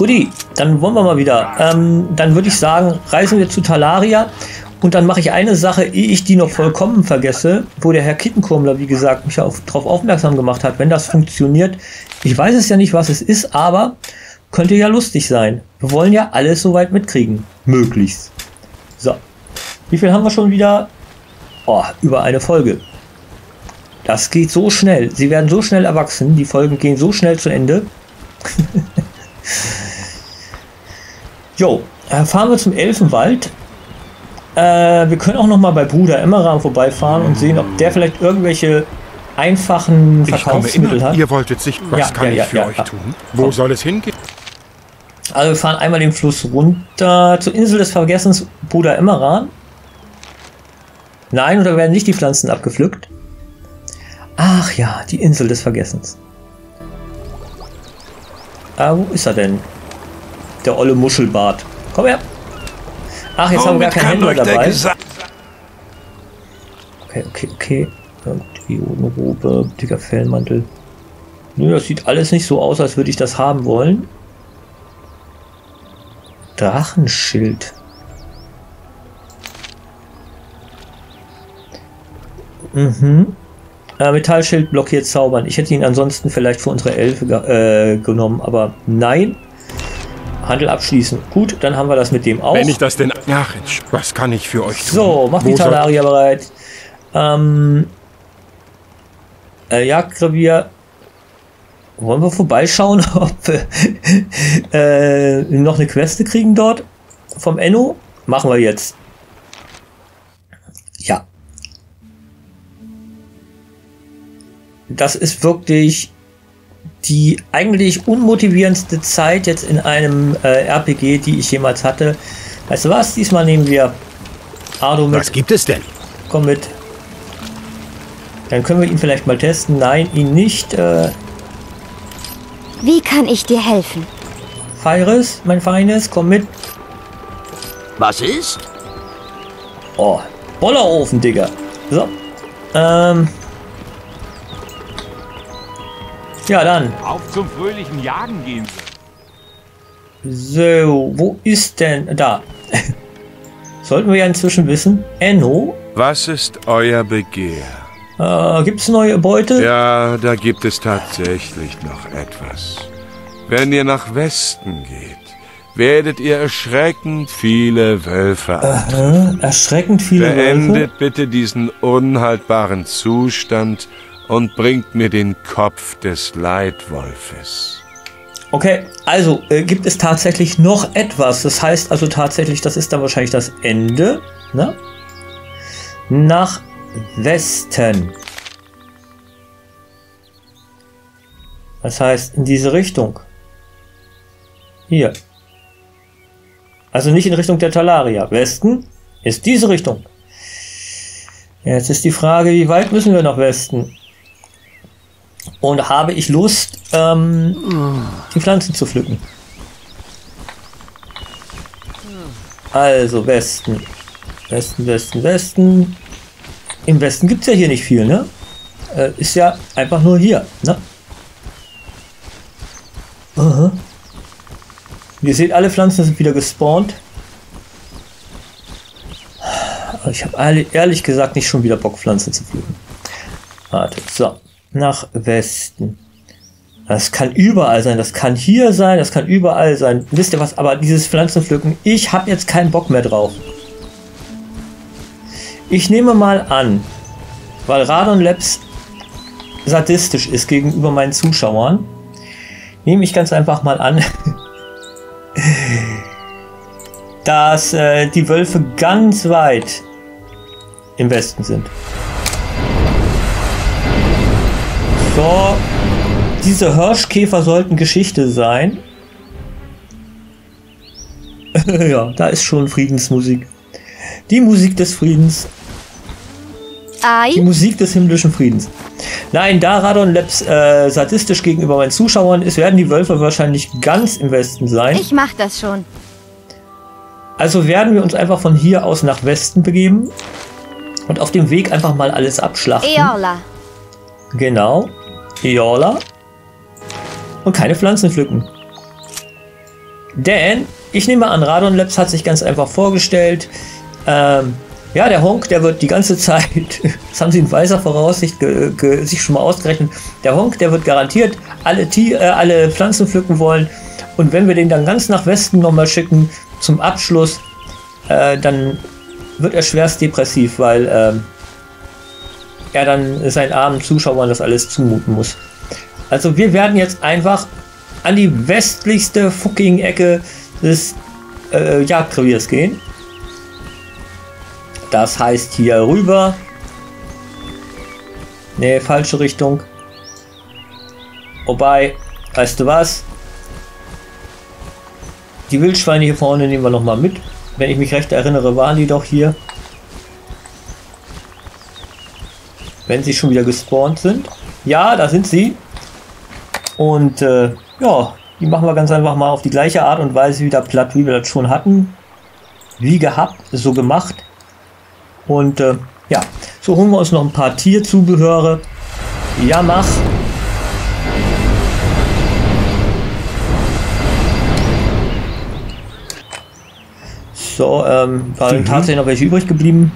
Guti, dann wollen wir mal wieder. Dann würde ich sagen, reisen wir zu Thalaria. Und dann mache ich eine Sache, ehe ich die noch vollkommen vergesse, wo der Herr Kittenkurmler, wie gesagt, mich darauf aufmerksam gemacht hat. Wenn das funktioniert, ich weiß es ja nicht, was es ist, aber könnte ja lustig sein. Wir wollen ja alles soweit mitkriegen. Möglichst. So. Wie viel haben wir schon wieder? Oh, über eine Folge. Das geht so schnell. Sie werden so schnell erwachsen. Die Folgen gehen so schnell zu Ende. Jo, fahren wir zum Elfenwald. Wir können auch noch mal bei Bruder Emmeran vorbeifahren und sehen, ob der vielleicht irgendwelche einfachen Verkaufsmittel hat. Ihr wolltet sich, was kann ich für euch tun? Wo soll es hingehen? Also wir fahren einmal den Fluss runter zur Insel des Vergessens, Bruder Emmeran. Nein, oder werden nicht die Pflanzen abgepflückt? Ach ja, die Insel des Vergessens. Wo ist er denn? Der olle Muschelbart. Komm her! Ach, jetzt haben wir gar keinen Händler dabei. Okay, okay, okay. Diodenrobe, dicker Fellmantel. Nö, das sieht alles nicht so aus, als würde ich das haben wollen. Drachenschild. Mhm. Metallschild blockiert Zaubern. Ich hätte ihn ansonsten vielleicht für unsere Elfe genommen, aber nein. Handel abschließen. Gut, dann haben wir das mit dem auch. Wenn ich das denn... Ach, was kann ich für euch tun? So, macht die Thalaria bereit. Jagdrevier. Wollen wir vorbeischauen, ob wir noch eine Queste kriegen dort? Vom Enno? Machen wir jetzt. Ja. Das ist wirklich... die eigentlich unmotivierendste Zeit jetzt in einem RPG, die ich jemals hatte. Weißt du was? Diesmal nehmen wir Ardo mit. Was gibt es denn? Komm mit. Dann können wir ihn vielleicht mal testen. Nein, ihn nicht. Wie kann ich dir helfen? Feires, mein Feines, komm mit. Was ist? Oh, Bollerofen, Digga. So. Ja, dann. Auf zum fröhlichen Jagen gehen. So, wo ist denn... Da. Sollten wir ja inzwischen wissen. Enno? Was ist euer Begehr? Gibt es neue Beute? Ja, da gibt es tatsächlich noch etwas. Wenn ihr nach Westen geht, werdet ihr erschreckend viele Wölfe antreffen. Erschreckend viele Wölfe? Beendet bitte diesen unhaltbaren Zustand... und bringt mir den Kopf des Leitwolfes. Okay, also gibt es tatsächlich noch etwas. Das heißt also tatsächlich, das ist dann wahrscheinlich das Ende. Ne? Nach Westen. Das heißt, in diese Richtung. Hier. Also nicht in Richtung der Thalaria. Westen ist diese Richtung. Jetzt ist die Frage, wie weit müssen wir nach Westen? Und habe ich Lust, die Pflanzen zu pflücken? Also Westen. Westen, Westen, Westen. Im Westen gibt es ja hier nicht viel, ne? Ist ja einfach nur hier, ne? Uh-huh. Ihr seht, alle Pflanzen sind wieder gespawnt. Aber ich habe ehrlich gesagt nicht schon wieder Bock, Pflanzen zu pflücken. Warte, so. Nach Westen. Das kann überall sein. Das kann hier sein. Das kann überall sein. Wisst ihr was? Aber dieses Pflanzenpflücken, ich habe jetzt keinen Bock mehr drauf. Ich nehme mal an, weil Radon Labs sadistisch ist gegenüber meinen Zuschauern, nehme ich ganz einfach mal an, dass die Wölfe ganz weit im Westen sind. So, diese Hirschkäfer sollten Geschichte sein. Ja, da ist schon Friedensmusik. Die Musik des Friedens. Die Musik des himmlischen Friedens. Nein, da Radon Labs sadistisch gegenüber meinen Zuschauern ist, werden die Wölfe wahrscheinlich ganz im Westen sein. Ich mach das schon. Also werden wir uns einfach von hier aus nach Westen begeben und auf dem Weg einfach mal alles abschlachten. Eola. Genau. Eola. Und keine Pflanzen pflücken. Denn ich nehme an, Radon Labs hat sich ganz einfach vorgestellt. Ja, der Honkh, der wird die ganze Zeit, das haben sie in weiser Voraussicht sich schon mal ausgerechnet, der Honkh, der wird garantiert alle Pflanzen pflücken wollen. Und wenn wir den dann ganz nach Westen nochmal schicken zum Abschluss, dann wird er schwerst depressiv, weil er dann seinen armen Zuschauern das alles zumuten muss. Also wir werden jetzt einfach an die westlichste fucking Ecke des Jagdreviers gehen. Das heißt hier rüber. Ne, falsche Richtung. Wobei, weißt du was? Die Wildschweine hier vorne nehmen wir nochmal mit. Wenn ich mich recht erinnere, waren die doch hier. Wenn sie schon wieder gespawnt sind. Ja, da sind sie. Und ja, die machen wir ganz einfach mal auf die gleiche Art und Weise wieder platt, wie wir das schon hatten. Wie gehabt, so gemacht. Und ja, so holen wir uns noch ein paar Tierzubehöre. Ja, mach. So, waren tatsächlich noch welche übrig geblieben.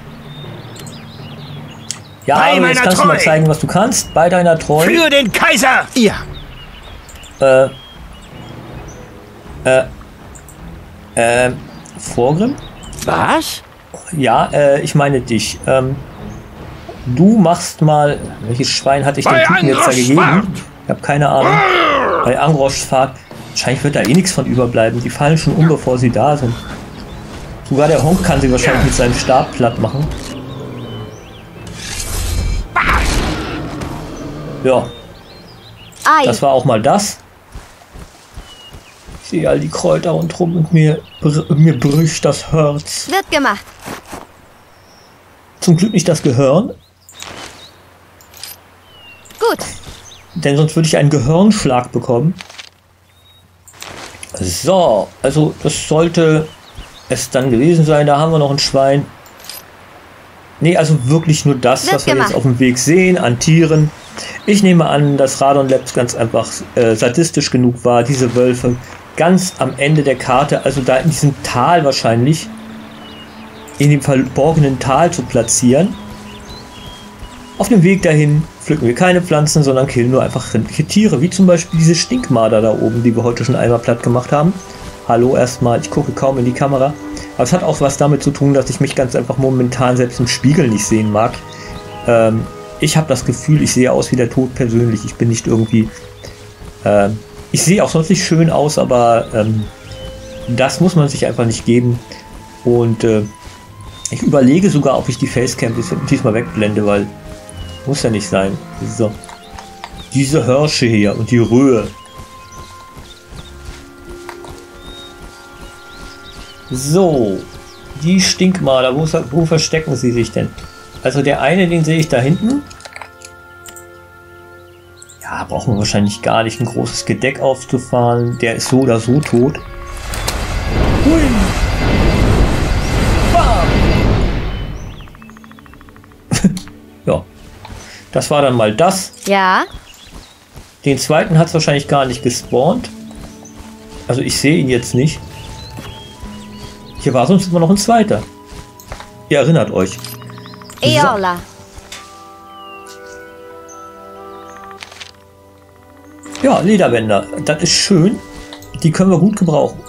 Ja, aber jetzt kannst du mal zeigen, was du kannst. Bei deiner Treue. Für den Kaiser! Ja. Vorgrim? Was? Ja, ich meine dich. Du machst mal... Welches Schwein hatte ich dem Typen jetzt da gegeben? Ich habe keine Ahnung. Bei Angroschs Fahrt. Wahrscheinlich wird da eh nichts von überbleiben. Die fallen schon um, bevor sie da sind. Sogar der Honkh kann sie wahrscheinlich mit seinem Stab platt machen. Ja. Das war auch mal das. Ich sehe all die Kräuter und rum und mir bricht das Herz. Wird gemacht. Zum Glück nicht das Gehirn. Gut. Denn sonst würde ich einen Gehirnschlag bekommen. So, also das sollte es dann gewesen sein. Da haben wir noch ein Schwein. Nee, also wirklich nur das, was wir jetzt auf dem Weg sehen an Tieren. Ich nehme an, dass Radon Labs ganz einfach sadistisch genug war, diese Wölfe ganz am Ende der Karte, also da in diesem Tal wahrscheinlich, in dem verborgenen Tal zu platzieren. Auf dem Weg dahin pflücken wir keine Pflanzen, sondern killen nur einfach sämtliche Tiere, wie zum Beispiel diese Stinkmarder da oben, die wir heute schon einmal platt gemacht haben. Hallo erstmal, ich gucke kaum in die Kamera. Aber es hat auch was damit zu tun, dass ich mich ganz einfach momentan selbst im Spiegel nicht sehen mag. Ich habe das Gefühl, ich sehe aus wie der Tod persönlich. Ich bin nicht irgendwie... ich sehe auch sonst nicht schön aus, aber das muss man sich einfach nicht geben. Und ich überlege sogar, ob ich die Facecam diesmal wegblende, weil... Muss ja nicht sein. So. Diese Hirsche hier und die Röhe. So. Die Stinkmarder, wo verstecken sie sich denn? Also der eine, den sehe ich da hinten. Ja, brauchen wir wahrscheinlich gar nicht ein großes Gedeck aufzufahren. Der ist so oder so tot. Hui. Bam. Ja, das war dann mal das. Ja. Den zweiten hat es wahrscheinlich gar nicht gespawnt. Also ich sehe ihn jetzt nicht. Hier war sonst immer noch ein zweiter. Ihr erinnert euch. So. Ja, Lederbänder. Das ist schön. Die können wir gut gebrauchen.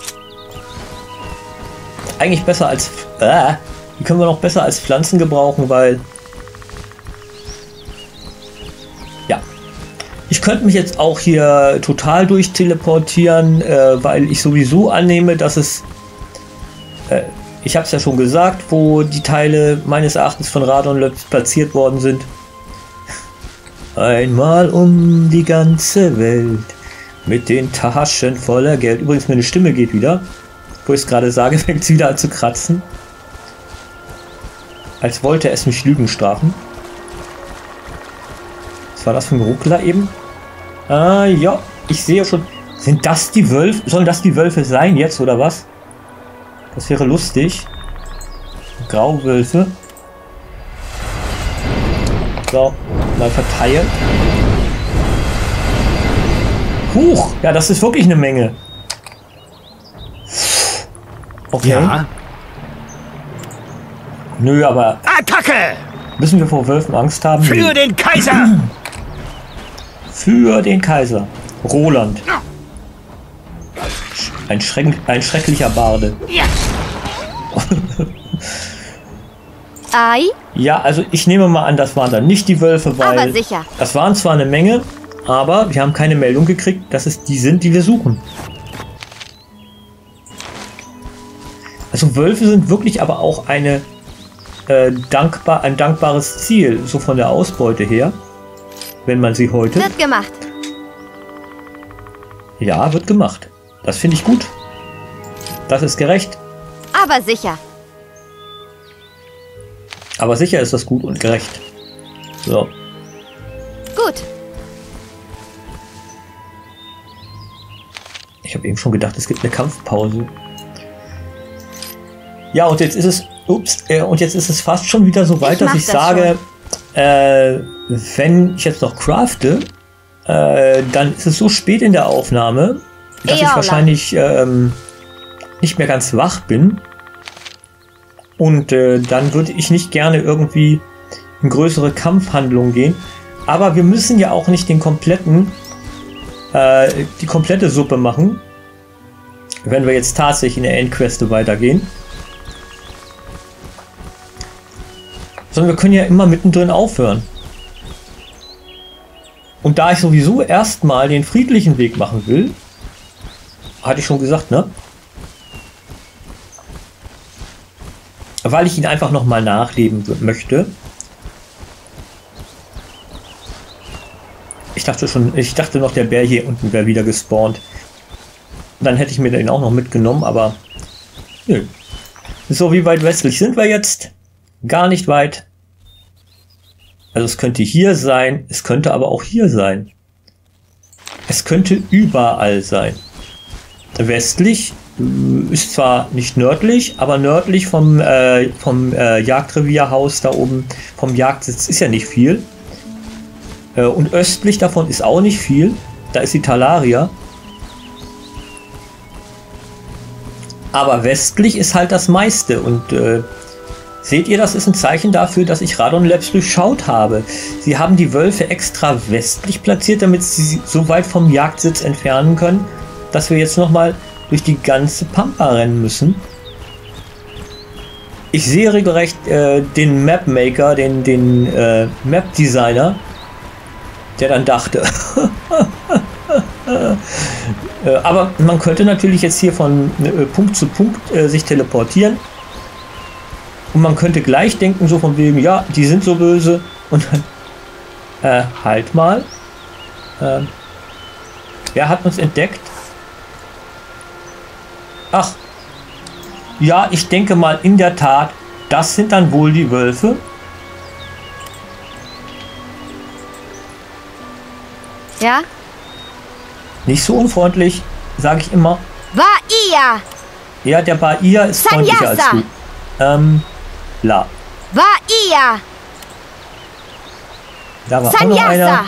Eigentlich besser als... die können wir noch besser als Pflanzen gebrauchen, weil... Ja. Ich könnte mich jetzt auch hier total durchteleportieren, weil ich sowieso annehme, dass es... ich habe es ja schon gesagt, wo die Teile meines Erachtens von Radon Labs platziert worden sind. Einmal um die ganze Welt mit den Taschen voller Geld. Übrigens, meine Stimme geht wieder. Wo ich es gerade sage, fängt es wieder an zu kratzen. Als wollte es mich Lügen strafen. Was war das für ein Ruckler eben? Ah ja, ich sehe schon. Sind das die Wölfe? Sollen das die Wölfe sein jetzt oder was? Das wäre lustig. Grauwölfe. So, mal verteilen. Huch! Ja, das ist wirklich eine Menge. Okay. Ja. Nö, aber... Attacke! Müssen wir vor Wölfen Angst haben? Für den Kaiser! Für den Kaiser. Roland. Ein schrecklicher Barde. Ja. Ja, also ich nehme mal an, das waren dann nicht die Wölfe, weil... Aber sicher. Das waren zwar eine Menge, aber wir haben keine Meldung gekriegt, dass es die sind, die wir suchen. Also Wölfe sind wirklich aber auch eine... ein dankbares Ziel, so von der Ausbeute her, wenn man sie heute... Wird gemacht. Ja, wird gemacht. Das finde ich gut. Das ist gerecht. Aber sicher. Aber sicher ist das gut und gerecht. So. Gut. Ich habe eben schon gedacht, es gibt eine Kampfpause. Ja, und jetzt ist es... Ups, und jetzt ist es fast schon wieder so weit, dass ich sage, wenn ich jetzt noch crafte, dann ist es so spät in der Aufnahme, dass ich wahrscheinlich nicht mehr ganz wach bin. Und dann würde ich nicht gerne irgendwie in größere Kampfhandlungen gehen. Aber wir müssen ja auch nicht den kompletten, die komplette Suppe machen, wenn wir jetzt tatsächlich in der Endqueste weitergehen. Sondern wir können ja immer mittendrin aufhören. Und da ich sowieso erstmal den friedlichen Weg machen will, hatte ich schon gesagt, ne? Weil ich ihn einfach nochmal nachleben möchte. Ich dachte noch, der Bär hier unten wäre wieder gespawnt. Dann hätte ich mir den auch noch mitgenommen, aber nö. So, wie weit westlich sind wir jetzt? Gar nicht weit. Also es könnte hier sein, es könnte aber auch hier sein. Es könnte überall sein. Westlich ist zwar nicht nördlich, aber nördlich vom, Jagdrevierhaus da oben, vom Jagdsitz ist ja nicht viel. Und östlich davon ist auch nicht viel. Da ist die Thalaria. Aber westlich ist halt das meiste und seht ihr, das ist ein Zeichen dafür, dass ich Radon Labs durchschaut habe. Sie haben die Wölfe extra westlich platziert, damit sie so weit vom Jagdsitz entfernen können, dass wir jetzt nochmal durch die ganze Pampa rennen müssen. Ich sehe regelrecht den Mapmaker, den Map-Designer, der dann dachte. Aber man könnte natürlich jetzt hier von Punkt zu Punkt sich teleportieren. Und man könnte gleich denken, so von wegen, ja, die sind so böse. Und dann, halt mal. Wer hat uns entdeckt? Ach. Ja, ich denke mal, in der Tat, das sind dann wohl die Wölfe. Ja? Nicht so unfreundlich, sage ich immer. Baia! Ja, der Baia ist freundlicher als du. War ihr? Da war auch noch einer.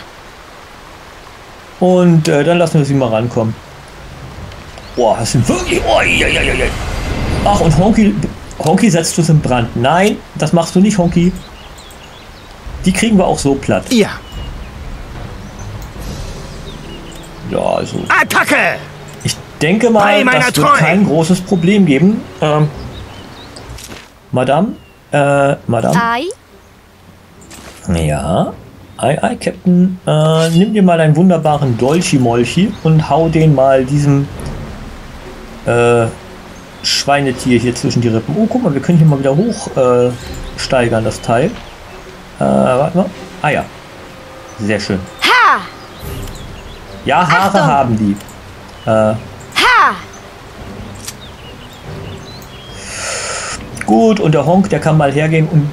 Und dann lassen wir sie mal rankommen. Boah, das sind wirklich... Oh, ach, und Honky setzt du es in Brand. Nein, das machst du nicht, Honky. Die kriegen wir auch so platt. Ja. Ja, also... Attacke! Ich denke mal, das wird kein großes Problem geben. Madame. Ja. Captain. Nimm dir mal deinen wunderbaren Dolchi-Molchi und hau den mal diesem Schweinetier hier zwischen die Rippen. Oh, guck mal, wir können hier mal wieder hoch steigern, das Teil. Warte mal. Ah ja. Sehr schön. Ha! Ja, Haare Achtung. Haben die. Gut, und der Honk, der kann mal hergehen und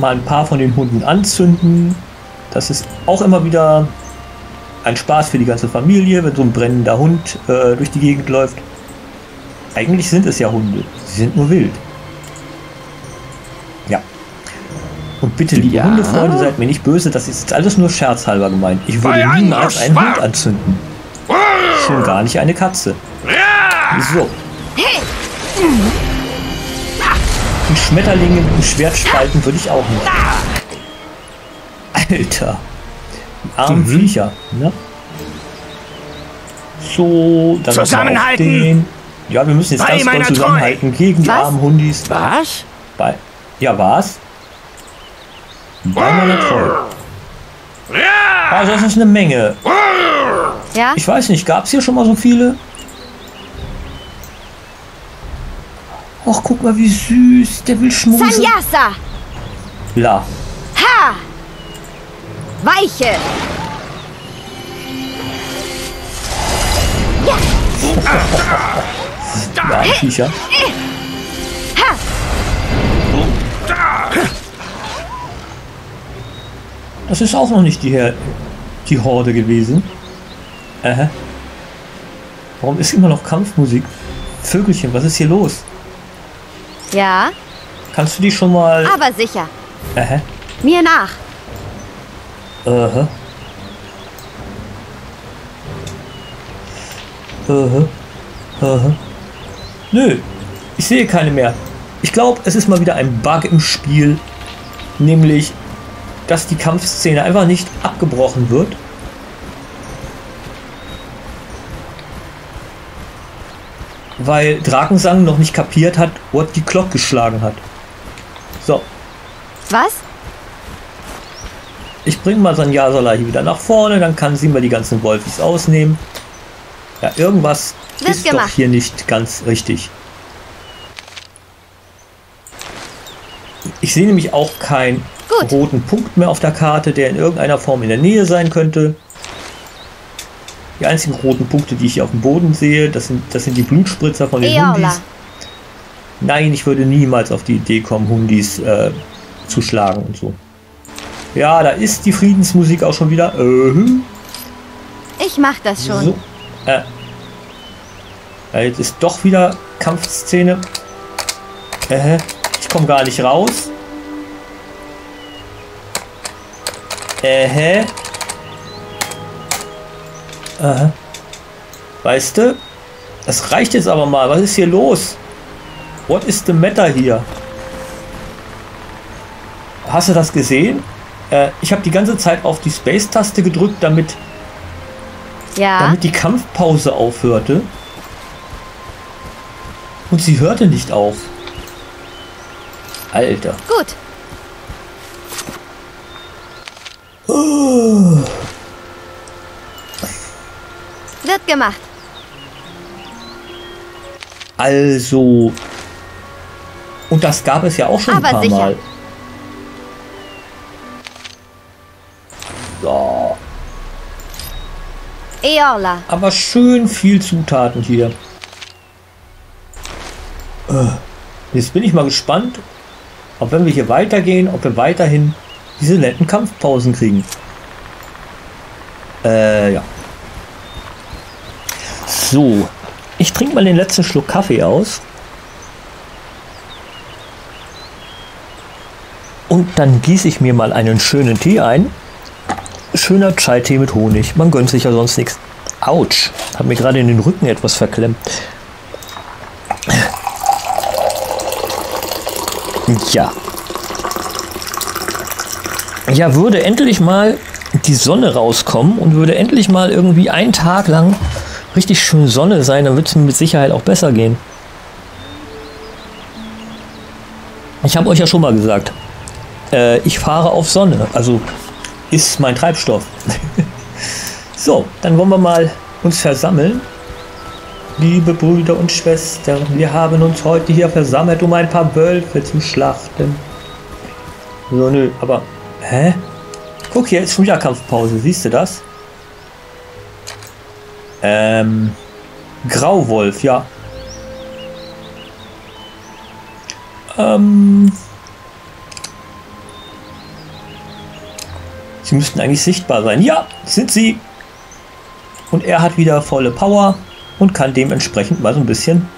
mal ein paar von den Hunden anzünden. Das ist auch immer wieder ein Spaß für die ganze Familie, wenn so ein brennender Hund durch die Gegend läuft. Eigentlich sind es ja Hunde, sie sind nur wild. Ja. Und bitte, liebe Hundefreunde, seid mir nicht böse, das ist jetzt alles nur scherzhalber gemeint. Ich würde niemals einen Hund anzünden. Schon gar nicht eine Katze. So. Einen Schmetterling mit einem Schwert spalten würde ich auch nicht. Alter. Armen Viecher, ne? So, dann zusammenhalten! Den... Ja, wir müssen jetzt bei ganz doll zusammenhalten gegen die armen Hundis. Was? Bei... Ja, was? Bei meiner Troll. Ja. Also das ist eine Menge. Ja? Ich weiß nicht, gab es hier schon mal so viele? Och, guck mal, wie süß. Der will schmusen. Sanjasa! La. Ha! Weiche! Ja! Nein, Viecher. Ha! Das ist auch noch nicht die Horde gewesen. Warum ist immer noch Kampfmusik? Vögelchen, was ist hier los? Ja. Kannst du die schon mal... Aber sicher. Mir nach. Nö, ich sehe keine mehr. Ich glaube, es ist mal wieder ein Bug im Spiel. Nämlich, dass die Kampfszene einfach nicht abgebrochen wird. Weil Drakensang noch nicht kapiert hat, was die Glocke geschlagen hat. So. Was? Ich bringe mal Sanjasala hier wieder nach vorne, dann kann sie mal die ganzen Wolfis ausnehmen. Ja, irgendwas ist doch hier nicht ganz richtig. Ich sehe nämlich auch keinen roten Punkt mehr auf der Karte, der in irgendeiner Form in der Nähe sein könnte. Die einzigen roten Punkte, die ich hier auf dem Boden sehe, das sind die Blutspritzer von den Hundis. Nein, ich würde niemals auf die Idee kommen, Hundis zu schlagen und so. Ja, da ist die Friedensmusik auch schon wieder. Ich mach das schon. So. Jetzt ist doch wieder Kampfszene. Ich komme gar nicht raus. Weißt du? Das reicht jetzt aber mal. Was ist hier los? What is the matter hier? Hast du das gesehen? Ich habe die ganze Zeit auf die Space-Taste gedrückt, damit die Kampfpause aufhörte. Und sie hörte nicht auf. Alter. Gut. Oh. Wird gemacht. Also. Und das gab es ja auch schon ein paar Mal. So. Eola. Aber schön viel Zutaten hier. Jetzt bin ich mal gespannt, ob wenn wir hier weitergehen, ob wir weiterhin diese netten Kampfpausen kriegen. Ja. So, ich trinke mal den letzten Schluck Kaffee aus. Und dann gieße ich mir mal einen schönen Tee ein. Schöner Chai-Tee mit Honig. Man gönnt sich ja sonst nichts. Autsch, hat mir gerade in den Rücken etwas verklemmt. Ja. Ja, würde endlich mal die Sonne rauskommen und würde endlich mal irgendwie einen Tag lang richtig schön Sonne sein, dann wird es mir mit Sicherheit auch besser gehen. Ich habe euch ja schon mal gesagt, ich fahre auf Sonne, also ist mein Treibstoff. So, dann wollen wir mal uns versammeln. Liebe Brüder und Schwestern, wir haben uns heute hier versammelt, um ein paar Wölfe zu schlachten. So, nö, aber... Hä? Guck, hier ist schon wieder Kampfpause, siehst du das? Grauwolf, ja. Sie müssten eigentlich sichtbar sein. Ja, sind sie. Und er hat wieder volle Power und kann dementsprechend mal so ein bisschen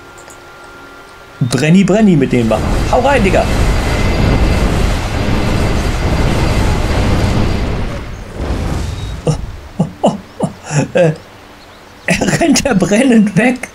Brenni-Brenni mit denen machen. Hau rein, Digga! Er rennt ja brennend weg.